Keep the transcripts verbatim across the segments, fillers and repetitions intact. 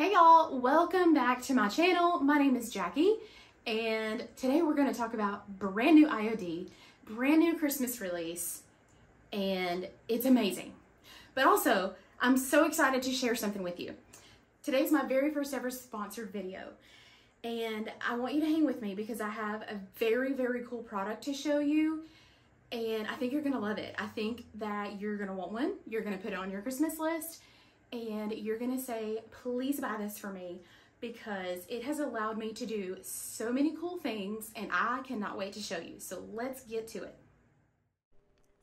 Hey y'all, welcome back to my channel. My name is Jackie, and today we're going to talk about brand new I O D, brand new Christmas release, and it's amazing. But also, I'm so excited to share something with you. Today's my very first ever sponsored video, and I want you to hang with me because I have a very, very cool product to show you, and I think you're going to love it. I think that you're going to want one, you're going to put it on your Christmas list, and you're gonna say, please buy this for me, because it has allowed me to do so many cool things and I cannot wait to show you. So let's get to it.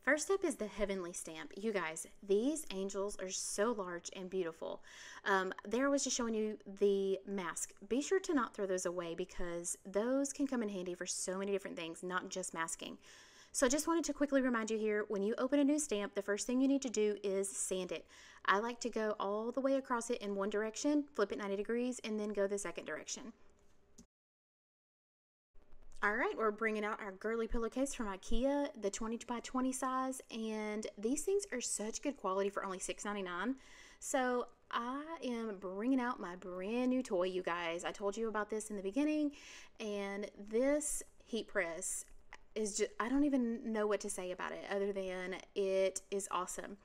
First up is the Heavenly Stamp. You guys, these angels are so large and beautiful. Um, there I was just showing you the mask. Be sure to not throw those away because those can come in handy for so many different things, not just masking. So I just wanted to quickly remind you here, when you open a new stamp, the first thing you need to do is sand it. I like to go all the way across it in one direction, flip it ninety degrees, and then go the second direction. All right, we're bringing out our girly pillowcase from IKEA, the twenty by twenty size, and these things are such good quality for only six ninety-nine. So I am bringing out my brand new toy, you guys. I told you about this in the beginning, and this heat press is just, I don't even know what to say about it other than it is awesome.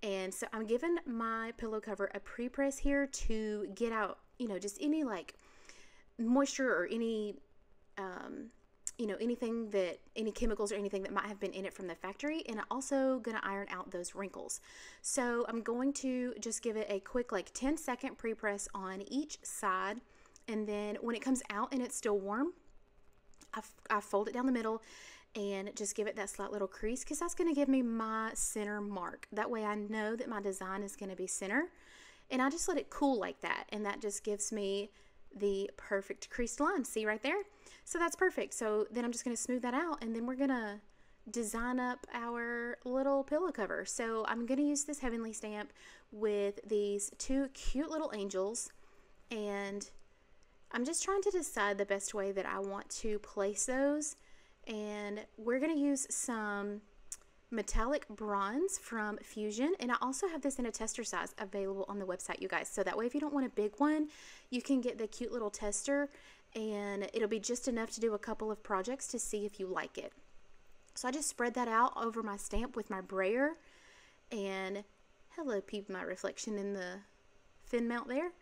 And so I'm giving my pillow cover a pre-press here to get out, you know, just any like moisture or any, um, you know, anything that, any chemicals or anything that might have been in it from the factory. And I'm also gonna iron out those wrinkles. So I'm going to just give it a quick like ten second pre-press on each side. And then when it comes out and it's still warm, I, I fold it down the middle and just give it that slight little crease because that's going to give me my center mark. That way I know that my design is going to be center, and I just let it cool like that, and that just gives me the perfect creased line. See right there? So that's perfect. So then I'm just going to smooth that out, and then we're going to design up our little pillow cover. So I'm going to use this Heavenly Stamp with these two cute little angels, and I'm just trying to decide the best way that I want to place those, and we're going to use some metallic bronze from Fusion, and I also have this in a tester size available on the website, you guys, so that way if you don't want a big one, you can get the cute little tester, and it'll be just enough to do a couple of projects to see if you like it. So I just spread that out over my stamp with my brayer, and hello, peep my reflection in the fin mount there.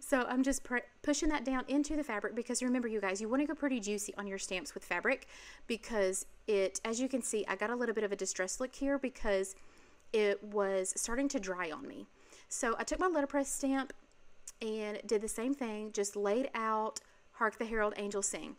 So I'm just pushing that down into the fabric because remember, you guys, you want to go pretty juicy on your stamps with fabric because it, as you can see, I got a little bit of a distressed look here because it was starting to dry on me. So I took my letterpress stamp and did the same thing, just laid out Hark the Herald Angels Sing.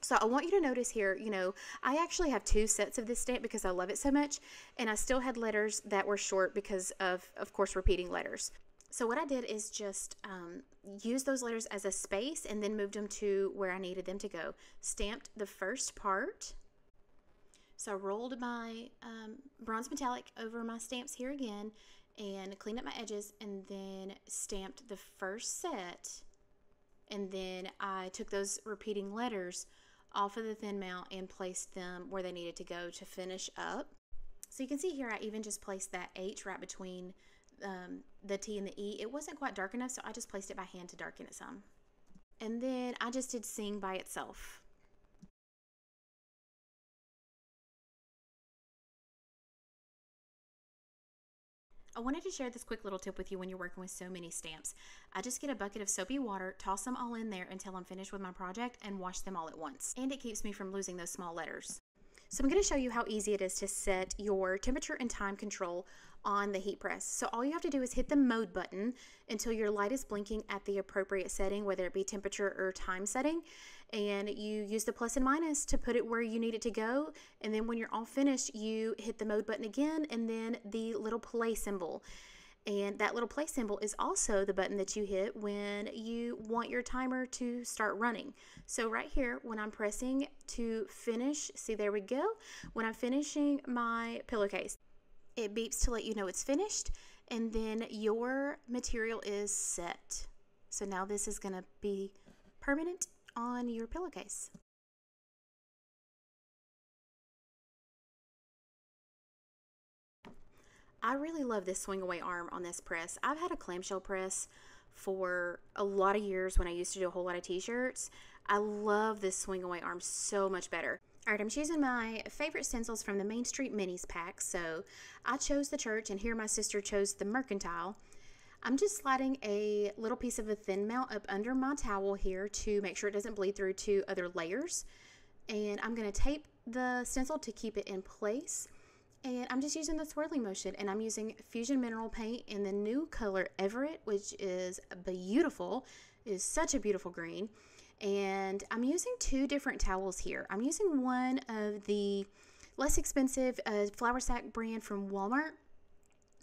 So I want you to notice here, you know, I actually have two sets of this stamp because I love it so much, and I still had letters that were short because of, of course, repeating letters. So what I did is just um, use those letters as a space and then moved them to where I needed them to go. Stamped the first part. So I rolled my um, bronze metallic over my stamps here again and cleaned up my edges, and then stamped the first set. And then I took those repeating letters off of the thin mount and placed them where they needed to go to finish up. So you can see here I even just placed that H right between Um, the T and the E. It wasn't quite dark enough, so I just placed it by hand to darken it some. And then I just did Sing by itself. I wanted to share this quick little tip with you when you're working with so many stamps. I just get a bucket of soapy water, toss them all in there until I'm finished with my project, and wash them all at once. And it keeps me from losing those small letters. So I'm going to show you how easy it is to set your temperature and time control on the heat press. So all you have to do is hit the mode button until your light is blinking at the appropriate setting, whether it be temperature or time setting, and you use the plus and minus to put it where you need it to go, and then when you're all finished, you hit the mode button again and then the little play symbol. And that little play symbol is also the button that you hit when you want your timer to start running. So right here, when I'm pressing to finish, see, there we go. When I'm finishing my pillowcase, it beeps to let you know it's finished, and then your material is set. So now this is going to be permanent on your pillowcase. I really love this swing away arm on this press. I've had a clamshell press for a lot of years when I used to do a whole lot of t-shirts. I love this swing away arm so much better. All right, I'm choosing my favorite stencils from the Main Street Minis pack. So I chose the church, and here my sister chose the mercantile. I'm just sliding a little piece of a thin mount up under my towel here to make sure it doesn't bleed through to other layers. And I'm gonna tape the stencil to keep it in place. And I'm just using the swirling motion, and I'm using Fusion mineral paint in the new color Everett, which is beautiful. It is such a beautiful green. And I'm using two different towels here. I'm using one of the less expensive uh, flour sack brand from Walmart.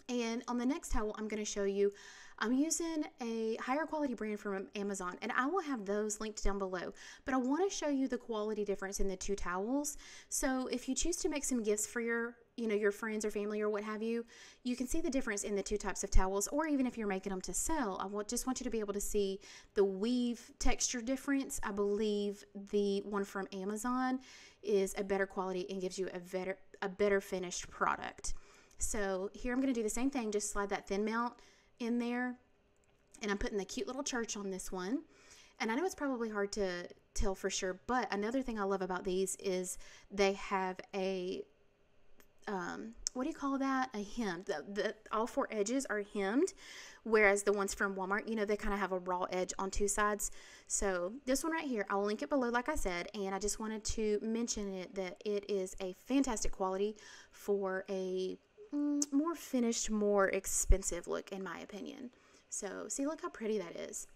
And on the next towel, I'm going to show you, I'm using a higher quality brand from Amazon, and I will have those linked down below. But I want to show you the quality difference in the two towels. So if you choose to make some gifts for your, you know, your friends or family or what have you, you can see the difference in the two types of towels, or even if you're making them to sell. I will just want you to be able to see the weave texture difference. I believe the one from Amazon is a better quality and gives you a better, a better finished product. So here I'm going to do the same thing, just slide that thin mount in there, and I'm putting the cute little church on this one. And I know it's probably hard to tell for sure, but another thing I love about these is they have a um what do you call that, a hem. The, the all four edges are hemmed, whereas the ones from Walmart, you know, they kind of have a raw edge on two sides. So this one right here, I'll link it below like I said, and I just wanted to mention it, that it is a fantastic quality for a more finished, more expensive look, in my opinion. So see, look how pretty that is.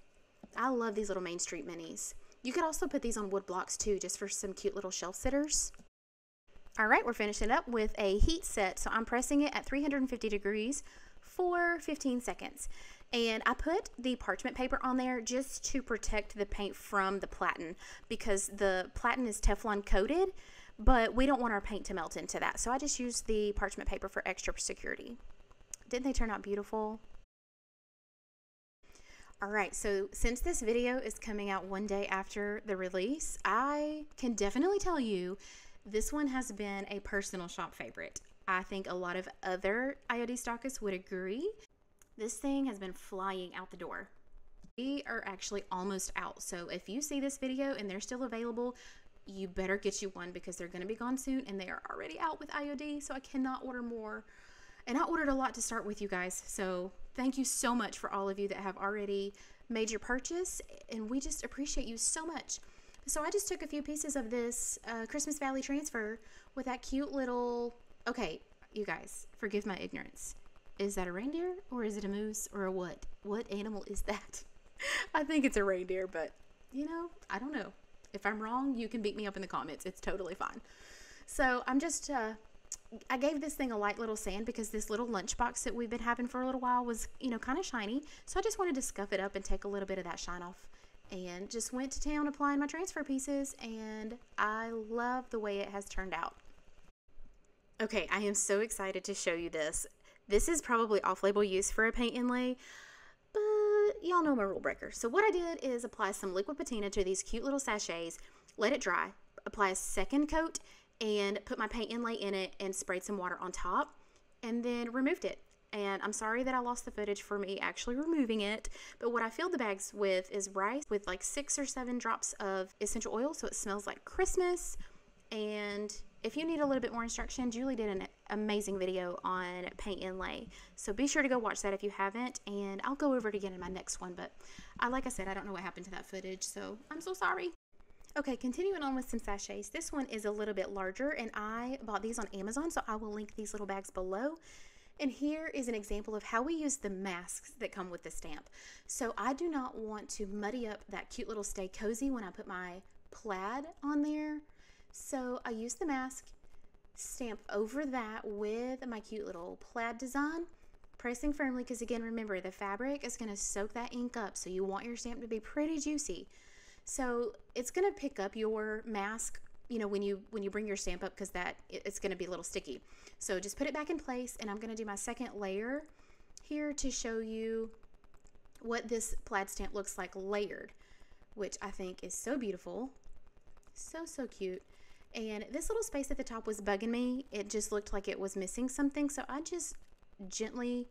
I love these little Main Street Minis. You could also put these on wood blocks too, just for some cute little shelf sitters. All right, we're finishing up with a heat set. So I'm pressing it at three hundred fifty degrees for fifteen seconds. And I put the parchment paper on there just to protect the paint from the platen, because the platen is Teflon coated, but we don't want our paint to melt into that. So I just used the parchment paper for extra security. Didn't they turn out beautiful? All right, so since this video is coming out one day after the release, I can definitely tell you this one has been a personal shop favorite. I think a lot of other I O D stockists would agree. This thing has been flying out the door. We are actually almost out. So if you see this video and they're still available, you better get you one, because they're going to be gone soon, and they are already out with I O D, so I cannot order more. And I ordered a lot to start with, you guys, so thank you so much for all of you that have already made your purchase, and we just appreciate you so much. So I just took a few pieces of this uh, Christmas Valley transfer with that cute little, okay, you guys, forgive my ignorance. Is that a reindeer, or is it a moose, or a what? What animal is that? I think it's a reindeer, but, you know, I don't know. If I'm wrong, you can beat me up in the comments. It's totally fine. So I'm just, uh, I gave this thing a light little sand, because this little lunchbox that we've been having for a little while was, you know, kind of shiny. So I just wanted to scuff it up and take a little bit of that shine off, and just went to town applying my transfer pieces, and I love the way it has turned out. Okay, I am so excited to show you this. This is probably off-label use for a paint inlay, but y'all know my rule breaker. So what I did is apply some liquid patina to these cute little sachets, let it dry, apply a second coat, and put my paint inlay in it and sprayed some water on top, and then removed it. And I'm sorry that I lost the footage for me actually removing it, but what I filled the bags with is rice with like six or seven drops of essential oil, so it smells like Christmas. And if you need a little bit more instruction, Julie did an amazing video on paint inlay, so be sure to go watch that if you haven't, and I'll go over it again in my next one. But I, like I said, I don't know what happened to that footage, so I'm so sorry. Okay, continuing on with some sachets. This one is a little bit larger, and I bought these on Amazon, so I will link these little bags below. And here is an example of how we use the masks that come with the stamp. So I do not want to muddy up that cute little Stay Cozy when I put my plaid on there. So I use the mask, stamp over that with my cute little plaid design, pressing firmly, because again, remember, the fabric is going to soak that ink up, so you want your stamp to be pretty juicy. So it's going to pick up your mask, you know, when you when you bring your stamp up, because that it's going to be a little sticky. So just put it back in place, and I'm going to do my second layer here to show you what this plaid stamp looks like layered, which I think is so beautiful, so so cute. And this little space at the top was bugging me. It just looked like it was missing something, so I just gently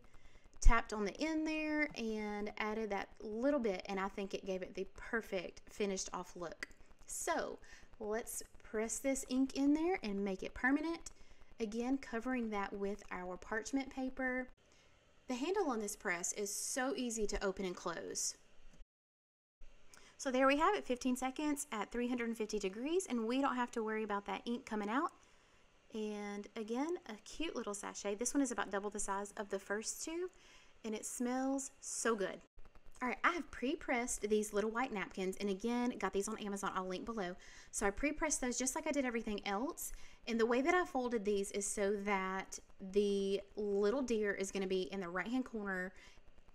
tapped on the end there and added that little bit, and I think it gave it the perfect finished off look. So let's press this ink in there and make it permanent. Again, covering that with our parchment paper. The handle on this press is so easy to open and close. So there we have it, fifteen seconds at three hundred fifty degrees, and we don't have to worry about that ink coming out. And again, a cute little sachet. This one is about double the size of the first two, and it smells so good. All right, I have pre-pressed these little white napkins, and again, got these on Amazon, I'll link below. So I pre-pressed those just like I did everything else, and the way that I folded these is so that the little deer is gonna be in the right-hand corner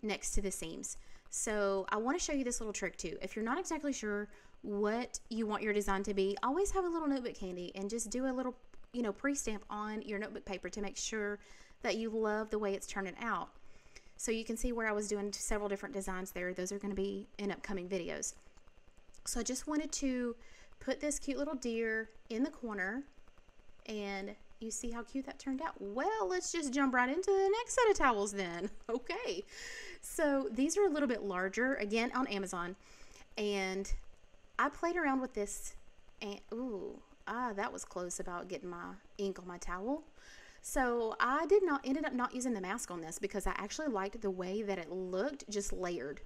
next to the seams. So I wanna show you this little trick too. If you're not exactly sure what you want your design to be, always have a little notebook handy and just do a little, you know, pre-stamp on your notebook paper to make sure that you love the way it's turning out. So you can see where I was doing several different designs there. Those are gonna be in upcoming videos. So I just wanted to put this cute little deer in the corner, and you see how cute that turned out? Well, let's just jump right into the next set of towels then. Okay, so these are a little bit larger, again on Amazon, and I played around with this, and ooh, ah, that was close about getting my ink on my towel. So I did not, ended up not using the mask on this because I actually liked the way that it looked just layered.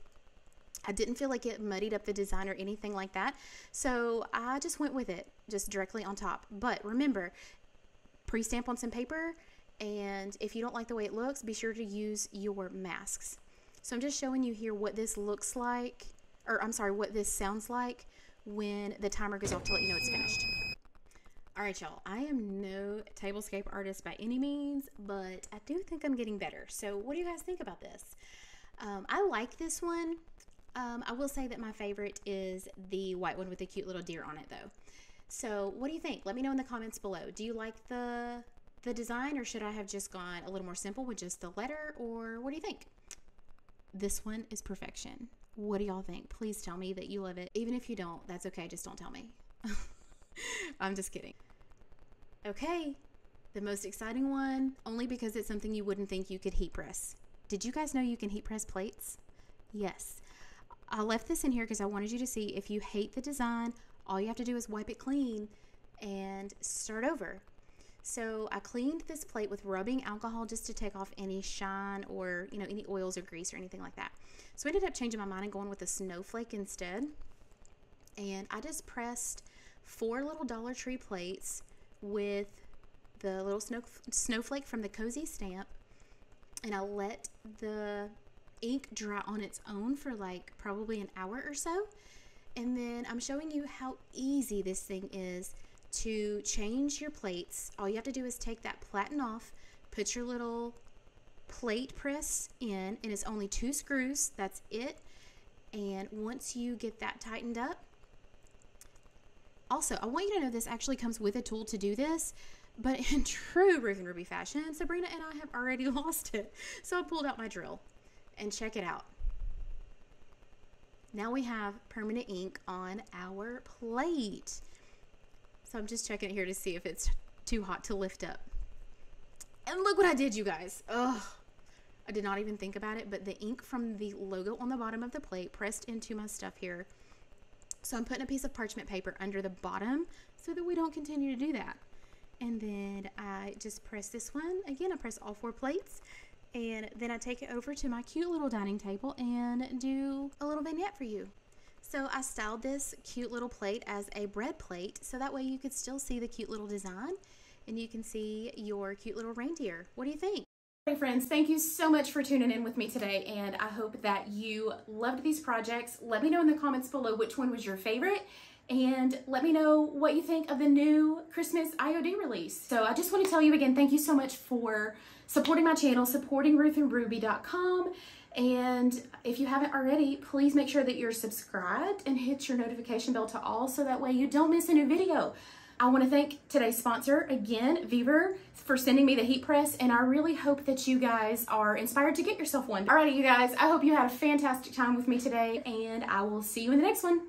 I didn't feel like it muddied up the design or anything like that. So I just went with it just directly on top. But remember, pre-stamp on some paper, and if you don't like the way it looks, be sure to use your masks. So I'm just showing you here what this looks like, or I'm sorry, what this sounds like when the timer goes off to let you know it's finished. All right, y'all, I am no tablescape artist by any means, but I do think I'm getting better. So what do you guys think about this? Um, I like this one. Um, I will say that my favorite is the white one with the cute little deer on it though. So what do you think? Let me know in the comments below. Do you like the, the design, or should I have just gone a little more simple with just the letter, or what do you think? This one is perfection. What do y'all think? Please tell me that you love it. Even if you don't, that's okay, just don't tell me. I'm just kidding. Okay, the most exciting one, only because it's something you wouldn't think you could heat press. Did you guys know you can heat press plates? Yes. I left this in here because I wanted you to see if you hate the design, all you have to do is wipe it clean and start over. So I cleaned this plate with rubbing alcohol just to take off any shine or, you know, any oils or grease or anything like that. So I ended up changing my mind and going with a snowflake instead. And I just pressed four little Dollar Tree plates with the little snow, snowflake from the Cozy Stamp, and I let the ink dry on its own for like probably an hour or so, and then I'm showing you how easy this thing is to change your plates. All you have to do is take that platen off, put your little plate press in, and it's only two screws, that's it. And once you get that tightened up, also, I want you to know this actually comes with a tool to do this, but in true Ruth and Ruby fashion, Sabrina and I have already lost it. So I pulled out my drill, and check it out. Now we have permanent ink on our plate. So I'm just checking it here to see if it's too hot to lift up. And look what I did, you guys. Ugh, I did not even think about it, but the ink from the logo on the bottom of the plate pressed into my stuff here. So I'm putting a piece of parchment paper under the bottom so that we don't continue to do that. And then I just press this one. Again, I press all four plates, and then I take it over to my cute little dining table and do a little vignette for you. So I styled this cute little plate as a bread plate, so that way you could still see the cute little design and you can see your cute little reindeer. What do you think? Hey friends, thank you so much for tuning in with me today, and I hope that you loved these projects. Let me know in the comments below which one was your favorite, and let me know what you think of the new Christmas I O D release. So I just want to tell you again, thank you so much for supporting my channel, supporting ruth and ruby dot com, and if you haven't already, please make sure that you're subscribed and hit your notification bell to all, so that way you don't miss a new video. I want to thank today's sponsor again, Viver, for sending me the heat press, and I really hope that you guys are inspired to get yourself one. Alrighty, you guys, I hope you had a fantastic time with me today, and I will see you in the next one.